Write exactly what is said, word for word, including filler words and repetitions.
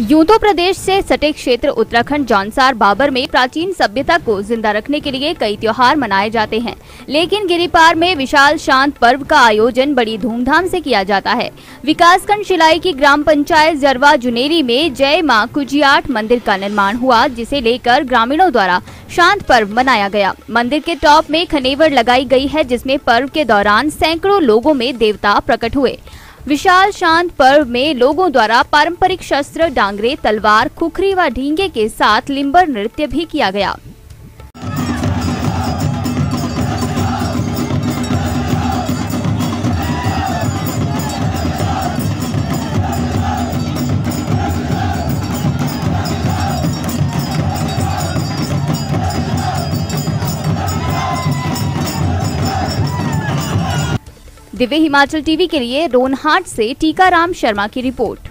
यूँ तो प्रदेश से सटे क्षेत्र उत्तराखंड जानसार बाबर में प्राचीन सभ्यता को जिंदा रखने के लिए कई त्योहार मनाए जाते हैं, लेकिन गिरिपार में विशाल शांत पर्व का आयोजन बड़ी धूमधाम से किया जाता है। विकासखंड शिलाई की ग्राम पंचायत जरवा जुनेरी में जय मां कुजियाट मंदिर का निर्माण हुआ, जिसे लेकर ग्रामीणों द्वारा शांत पर्व मनाया गया। मंदिर के टॉप में खनेवर लगाई गई है, जिसमें पर्व के दौरान सैकड़ों लोगों में देवता प्रकट हुए। विशाल शांत पर्व में लोगों द्वारा पारंपरिक शस्त्र डांगरे, तलवार, खुखरी व ढींगे के साथ लिम्बर नृत्य भी किया गया। दिव्य हिमाचल टीवी के लिए रोनहार्ट से टीकाराम शर्मा की रिपोर्ट।